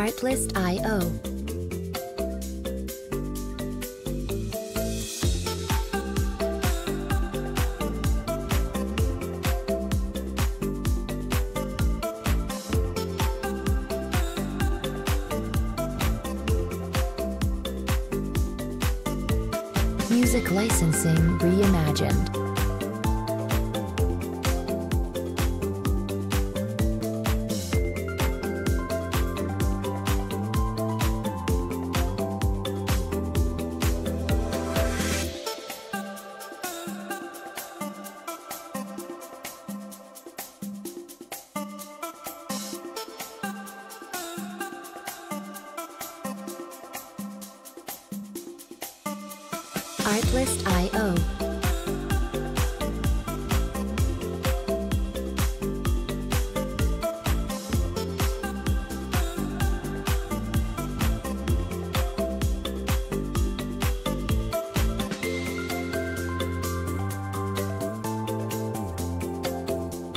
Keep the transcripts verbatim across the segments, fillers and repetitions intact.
Artlist dot i o. Music licensing reimagined. Artlist dot i o.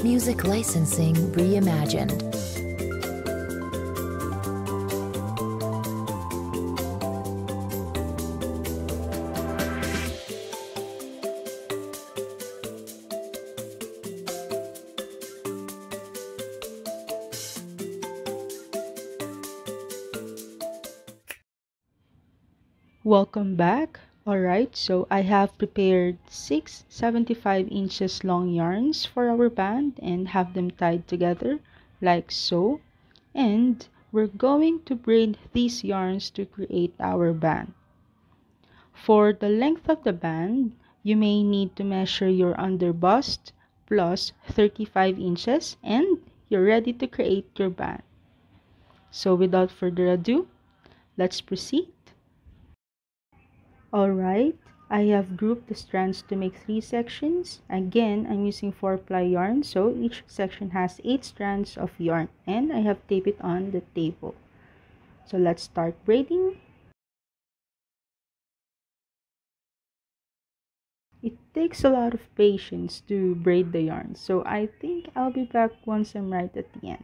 Music licensing reimagined. Welcome back. Alright, so I have prepared six seventy-five inches long yarns for our band and have them tied together like so, and we're going to braid these yarns to create our band. For the length of the band, you may need to measure your under bust plus thirty-five inches and you're ready to create your band. So without further ado, let's proceed. Alright, I have grouped the strands to make three sections. Again, I'm using four ply yarn, so each section has eight strands of yarn, and I have taped it on the table. So let's start braiding. It takes a lot of patience to braid the yarn, so I think I'll be back once I'm right at the end.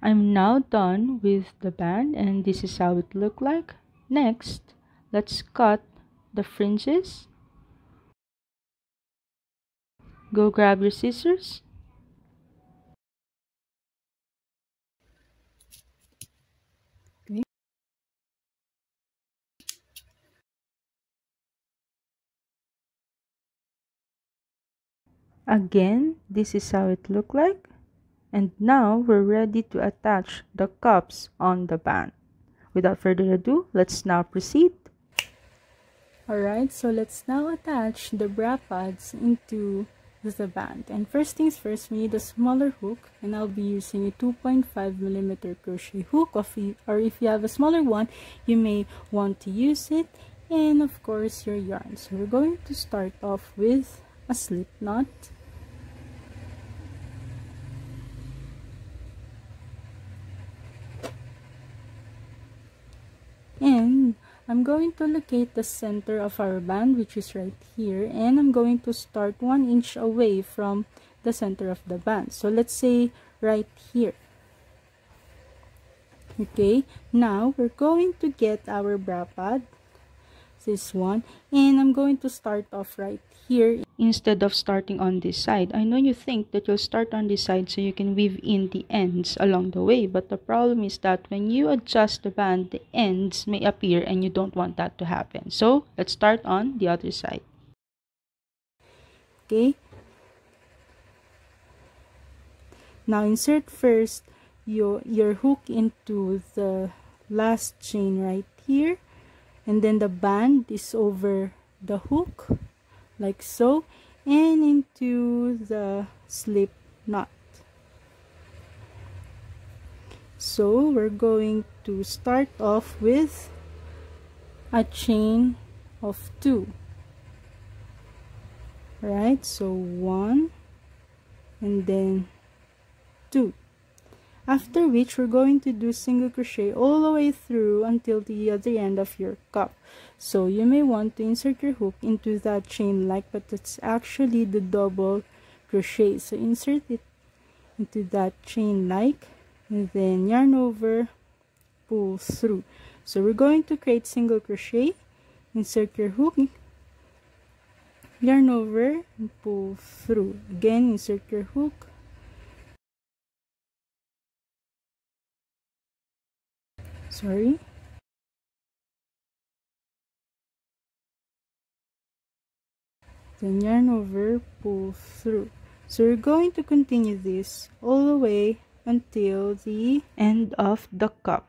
I'm now done with the band, and this is how it looked like. Next, let's cut the fringes. Go grab your scissors. Okay. Again, this is how it looked like. And now we're ready to attach the cups on the band. Without further ado, let's now proceed. Alright, so let's now attach the bra pads into the band. And first things first, we need a smaller hook, and I'll be using a two point five millimeter crochet hook, of you, or if you have a smaller one, you may want to use it, and of course your yarn. So we're going to start off with a slip knot. And I'm going to locate the center of our band, which is right here, and I'm going to start one inch away from the center of the band. So let's say right here. Okay, now we're going to get our bra pad, this one, and I'm going to start off right here instead of starting on this side. I know you think that you'll start on this side so you can weave in the ends along the way, but the problem is that when you adjust the band, the ends may appear and you don't want that to happen. So let's start on the other side. Okay, now insert first your your hook into the last chain right here, and then the band is over the hook like so, and into the slip knot. So we're going to start off with a chain of two. Right, so one and then two. after which we're going to do single crochet all the way through until the other end of your cup. So you may want to insert your hook into that chain like, but it's actually the double crochet, so insert it into that chain like and then yarn over, pull through. So we're going to create single crochet, insert your hook, yarn over and pull through. Again, insert your hook, sorry then yarn over, pull through. So we're going to continue this all the way until the end of the cup.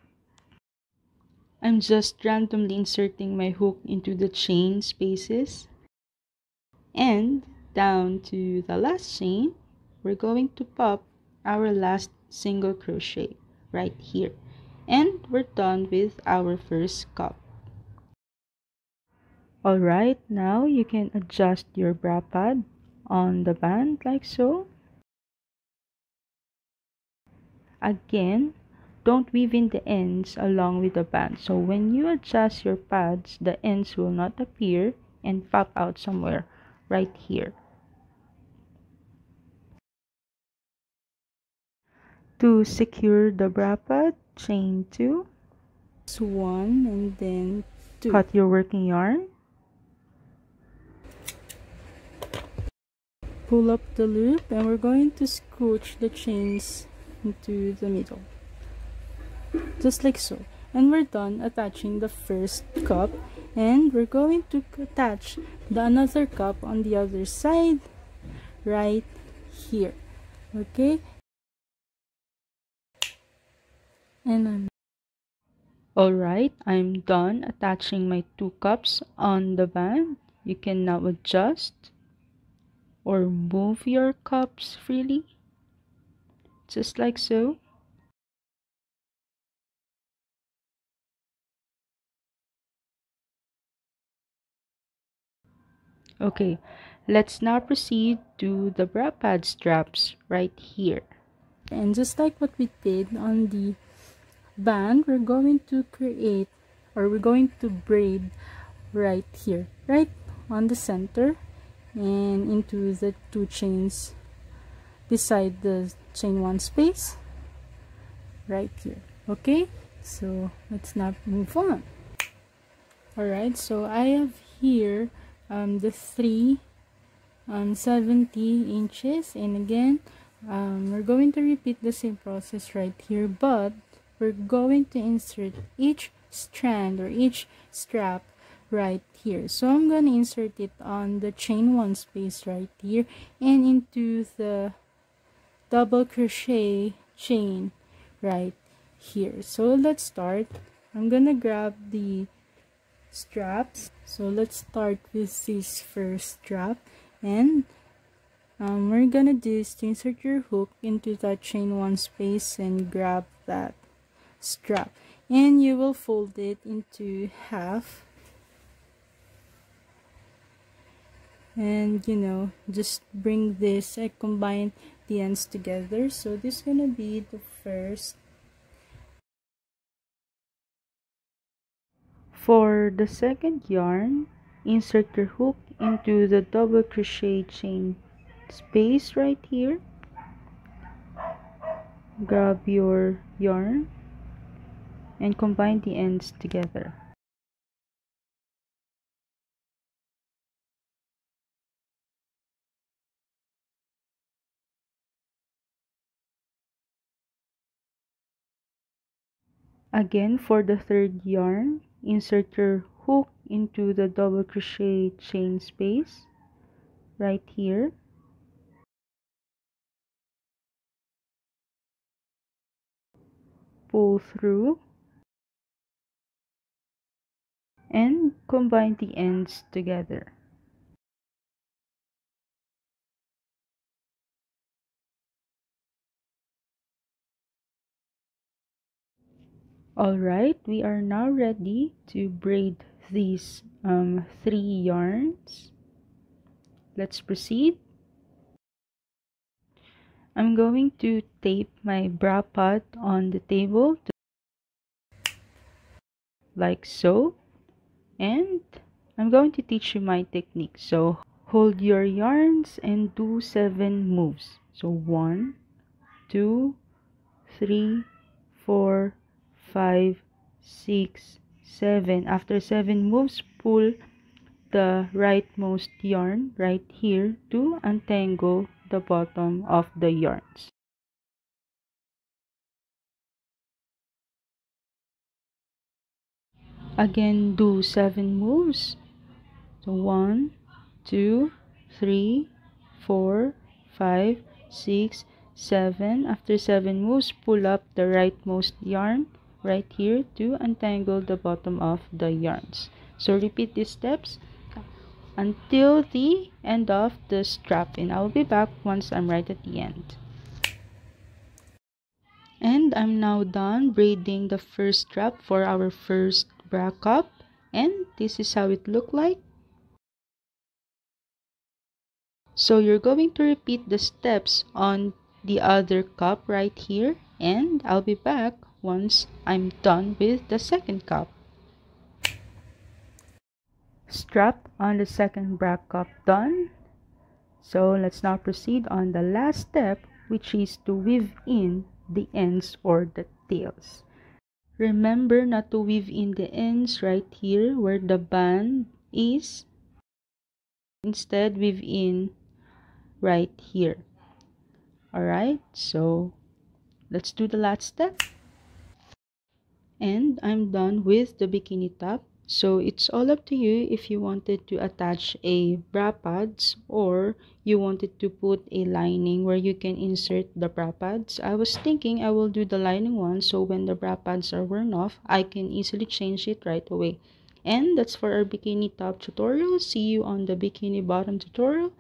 I'm just randomly inserting my hook into the chain spaces, and down to the last chain we're going to pop our last single crochet right here, and we're done with our first cup. Alright, now you can adjust your bra pad on the band like so. Again, don't weave in the ends along with the band, so when you adjust your pads, the ends will not appear and pop out somewhere right here. To secure the bra pad, chain two, one and then two, cut your working yarn, pull up the loop, and we're going to scooch the chains into the middle just like so, and we're done attaching the first cup. And we're going to attach the another cup on the other side right here. Okay, and I'm all right I'm done attaching my two cups on the band. You can now adjust or move your cups freely just like so. Okay, let's now proceed to the bra pad straps right here. And just like what we did on the band, we're going to create or we're going to braid right here, right on the center, and into the two chains beside the chain one space right here. Okay, so let's now move on. Alright, so I have here Um, the three um, seventy inches, and again um, we're going to repeat the same process right here, but we're going to insert each strand or each strap right here. So I'm going to insert it on the chain one space right here and into the double crochet chain right here. So let's start. I'm going to grab the straps, so let's start with this first strap, and um, we're gonna do is to insert your hook into that chain one space and grab that strap, and you will fold it into half, and you know, just bring this and combine the ends together. So this is gonna be the first. For the second yarn, insert your hook into the double crochet chain space right here, grab your yarn and combine the ends together. Again, for the third yarn, insert your hook into the double crochet chain space right here, pull through and combine the ends together. Alright, we are now ready to braid these um, three yarns. Let's proceed. I'm going to tape my bra pad on the table to like so, and I'm going to teach you my technique. So hold your yarns and do seven moves. So one, two, three, four, five, six, seven. After seven moves, pull the rightmost yarn right here to untangle the bottom of the yarns. Again, do seven moves. So one, two, three, four, five, six, seven. After seven moves, pull up the rightmost yarn right here to untangle the bottom of the yarns. So repeat these steps until the end of the strap, and I'll be back once I'm right at the end. And I'm now done braiding the first strap for our first bra cup, and this is how it looked like. So you're going to repeat the steps on the other cup right here, and I'll be back once I'm done with the second cup. Strap on the second bra cup done. So let's now proceed on the last step, which is to weave in the ends or the tails. Remember not to weave in the ends right here where the band is. Instead, weave in right here. Alright, so let's do the last step. And I'm done with the bikini top. So it's all up to you if you wanted to attach a bra pads or you wanted to put a lining where you can insert the bra pads. I was thinking I will do the lining one, so when the bra pads are worn off, I can easily change it right away. And that's for our bikini top tutorial. See you on the bikini bottom tutorial.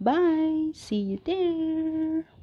Bye! See you there!